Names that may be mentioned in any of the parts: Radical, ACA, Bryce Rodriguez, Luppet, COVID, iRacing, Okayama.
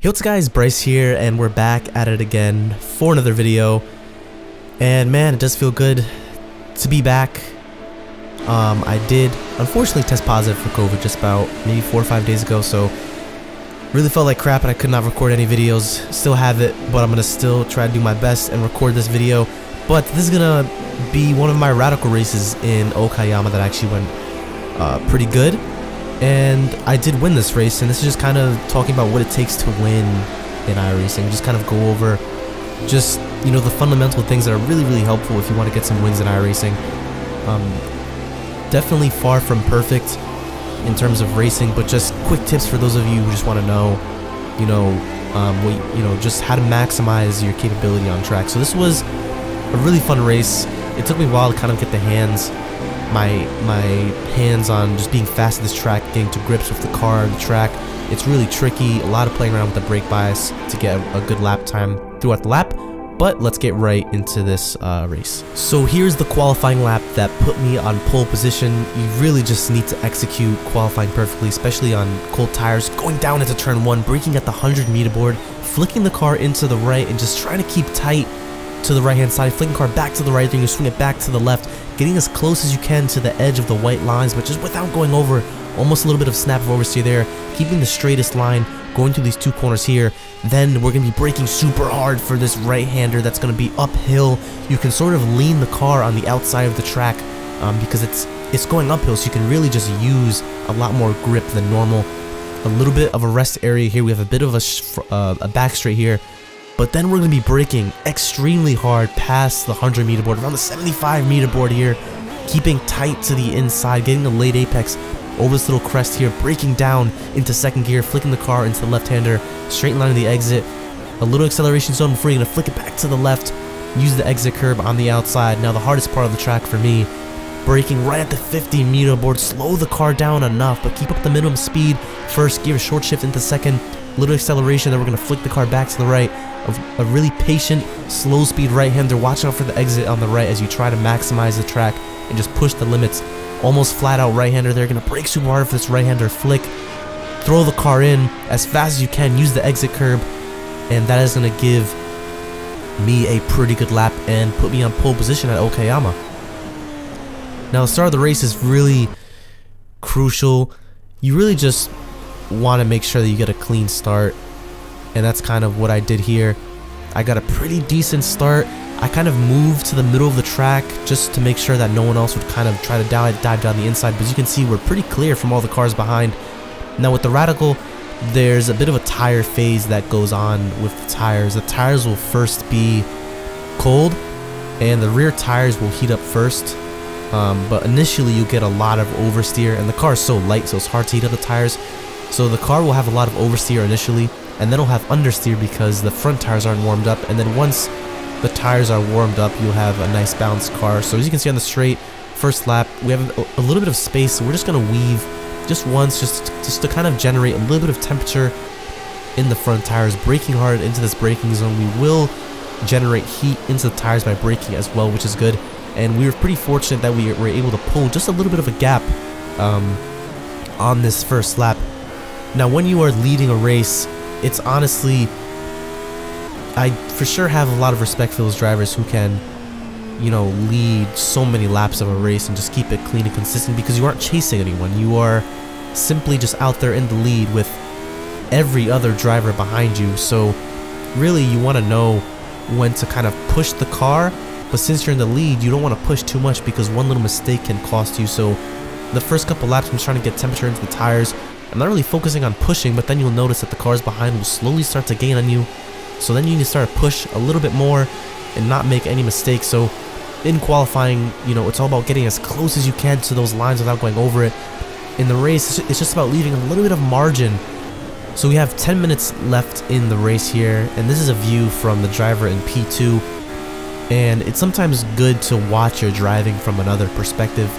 Hey, what's up guys, Bryce here, and we're back at it again for another video. And man, it does feel good to be back. I did unfortunately test positive for COVID just about maybe 4 or 5 days ago, so really felt like crap and I could not record any videos. Still have it, but I'm gonna still try to do my best and record this video. But this is gonna be one of my Radical races in Okayama that actually went pretty good. And I did win this race, and this is just kind of talking about what it takes to win in iRacing. Just kind of go over just, you know, the fundamental things that are really, really helpful if you want to get some wins in iRacing. Definitely far from perfect in terms of racing, but just quick tips for those of you who just want to know, you know, just how to maximize your capability on track. So this was a really fun race. It took me a while to kind of get the hands my hands on just being fast at this track, getting to grips with the car and the track. It's really tricky, a lot of playing around with the brake bias to get a good lap time throughout the lap, but let's get right into this race. So here's the qualifying lap that put me on pole position. You really just need to execute qualifying perfectly, especially on cold tires, going down into turn one, braking at the 100 meter board, flicking the car into the right and just trying to keep tight to the right hand side, flicking car back to the right, then you swing it back to the left, getting as close as you can to the edge of the white lines, but just without going over. Almost a little bit of snap of oversteer there, keeping the straightest line, going through these two corners here. Then we're gonna be braking super hard for this right-hander that's gonna be uphill. You can sort of lean the car on the outside of the track because it's going uphill, so you can really just use a lot more grip than normal. A little bit of a rest area here, we have a bit of a back straight here. But then we're going to be braking extremely hard past the 100 meter board, around the 75 meter board here, keeping tight to the inside, getting a late apex over this little crest here, braking down into second gear, flicking the car into the left-hander, straight line of the exit, a little acceleration zone before you're going to flick it back to the left, use the exit curb on the outside. Now the hardest part of the track for me, braking right at the 50 meter board, slow the car down enough, but keep up the minimum speed, first gear, short shift into second, little acceleration, then we're going to flick the car back to the right. A really patient, slow speed right-hander. Watch out for the exit on the right as you try to maximize the track and just push the limits. Almost flat out right-hander. They're going to brake super hard for this right-hander flick. Throw the car in as fast as you can. Use the exit curb. And that is going to give me a pretty good lap and put me on pole position at Okayama. Now, the start of the race is really crucial. You really just want to make sure that you get a clean start. And that's kind of what I did here. I got a pretty decent start. I kind of moved to the middle of the track just to make sure that no one else would kind of try to dive down the inside. But as you can see, we're pretty clear from all the cars behind. Now with the Radical, there's a bit of a tire phase that goes on with the tires. The tires will first be cold and the rear tires will heat up first. But initially you get a lot of oversteer and the car is so light, so it's hard to heat up the tires. So the car will have a lot of oversteer initially, and then it'll have understeer because the front tires aren't warmed up, and then once the tires are warmed up, you'll have a nice balanced car. So as you can see on the straight, first lap, we have a little bit of space, so we're just gonna weave just once, just to kind of generate a little bit of temperature in the front tires, braking hard into this braking zone. We will generate heat into the tires by braking as well, which is good, and we were pretty fortunate that we were able to pull just a little bit of a gap on this first lap. Now when you are leading a race, it's honestly, I for sure have a lot of respect for those drivers who can, you know, lead so many laps of a race and just keep it clean and consistent, because you aren't chasing anyone. You are simply just out there in the lead with every other driver behind you. So really you want to know when to kind of push the car, but since you're in the lead, you don't want to push too much because one little mistake can cost you. So the first couple laps, I'm just trying to get temperature into the tires. I'm not really focusing on pushing, but then you'll notice that the cars behind will slowly start to gain on you. So then you need to start to push a little bit more and not make any mistakes. So in qualifying, you know, it's all about getting as close as you can to those lines without going over it. In the race, it's just about leaving a little bit of margin. So we have 10 minutes left in the race here, and this is a view from the driver in P2. And it's sometimes good to watch your driving from another perspective.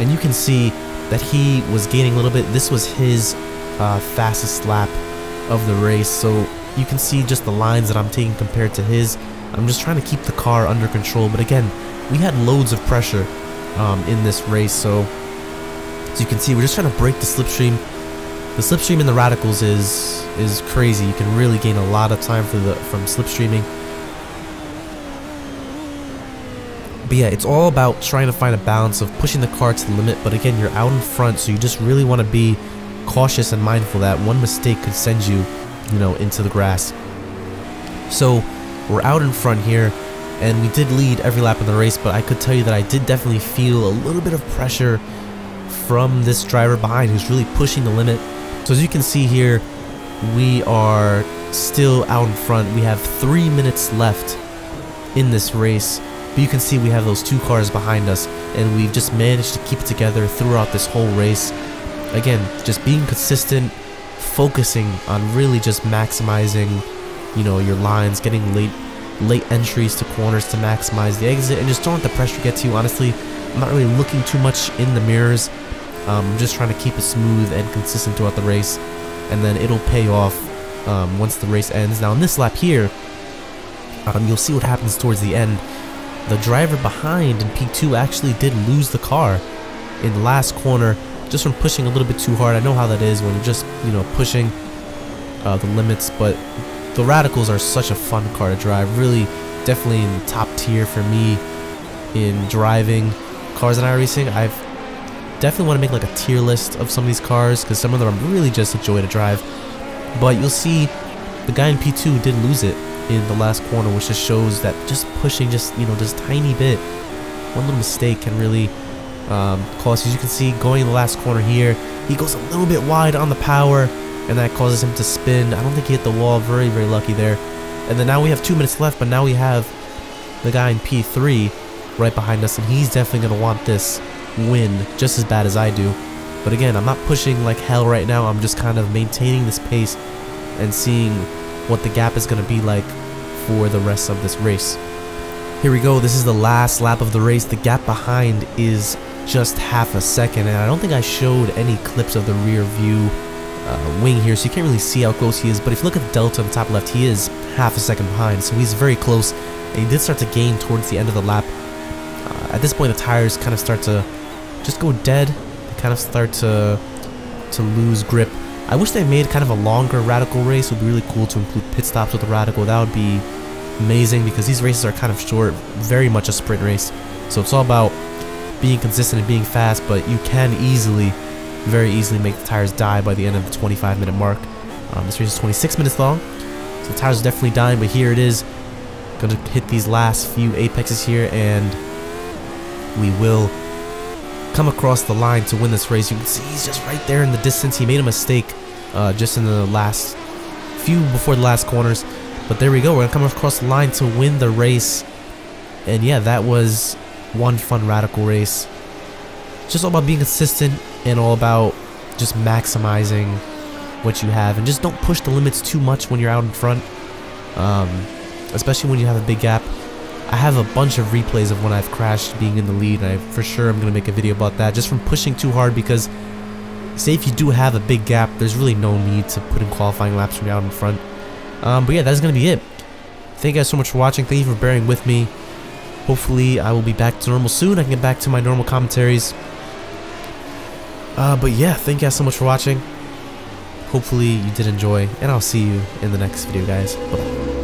And you can see that he was gaining a little bit. This was his fastest lap of the race, so you can see just the lines that I'm taking compared to his. I'm just trying to keep the car under control, but again, we had loads of pressure in this race, so as you can see, we're just trying to break the slipstream The slipstream in the Radicals is crazy. You can really gain a lot of time from slipstreaming. But yeah, it's all about trying to find a balance of pushing the car to the limit, but again, you're out in front, so you just really want to be cautious and mindful that one mistake could send you, you know, into the grass. So we're out in front here, and we did lead every lap in the race, but I could tell you that I did definitely feel a little bit of pressure from this driver behind who's really pushing the limit. So as you can see here, we are still out in front. We have 3 minutes left in this race, but you can see we have those two cars behind us, and we've just managed to keep it together throughout this whole race. Again, just being consistent, focusing on really just maximizing, you know, your lines, getting late entries to corners to maximize the exit, and just don't let the pressure get to you. Honestly, I'm not really looking too much in the mirrors. I'm just trying to keep it smooth and consistent throughout the race, and then it'll pay off once the race ends. Now, in this lap here, you'll see what happens towards the end. The driver behind in P2 actually did lose the car in the last corner just from pushing a little bit too hard. I know how that is when you're just, you know, pushing the limits, but the Radicals are such a fun car to drive. Really, definitely in the top tier for me in driving cars in iRacing. I've definitely want to make like a tier list of some of these cars, because some of them are really just a joy to drive. But you'll see the guy in P2 did lose it in the last corner, which just shows that just pushing just, you know, just tiny bit, one little mistake can really cause. As you can see, going in the last corner here, he goes a little bit wide on the power, and that causes him to spin. I don't think he hit the wall. Very, very lucky there. And then now we have 2 minutes left, but now we have the guy in P3 right behind us, and he's definitely going to want this win just as bad as I do. But again, I'm not pushing like hell right now. I'm just kind of maintaining this pace and seeing what the gap is going to be like for the rest of this race. Here we go. This is the last lap of the race. The gap behind is just half a second, and I don't think I showed any clips of the rear view wing here, so you can't really see how close he is. But if you look at the delta on the top left, he is half a second behind, so he's very close, and he did start to gain towards the end of the lap. At this point, the tires kind of start to just go dead. They kind of start to lose grip. I wish they made kind of a longer Radical race. It would be really cool to include pit stops with the Radical. That would be amazing, because these races are kind of short, very much a sprint race. So it's all about being consistent and being fast, but you can easily, very easily make the tires die by the end of the 25-minute mark. This race is 26 minutes long, so the tires are definitely dying, but here it is. Going to hit these last few apexes here, and we will come across the line to win this race. You can see he's just right there in the distance. He made a mistake just in the last few before the last corners, but there we go. We're gonna come across the line to win the race. And yeah, that was one fun Radical race. It's just all about being consistent and all about just maximizing what you have, and just don't push the limits too much when you're out in front, especially when you have a big gap. I have a bunch of replays of when I've crashed being in the lead, and I for sure am going to make a video about that, just from pushing too hard. Because say if you do have a big gap, there's really no need to put in qualifying laps from out in front. But yeah, that's going to be it. Thank you guys so much for watching. Thank you for bearing with me. Hopefully I will be back to normal soon. I can get back to my normal commentaries. But yeah, thank you guys so much for watching. Hopefully you did enjoy, and I'll see you in the next video, guys. Bye-bye.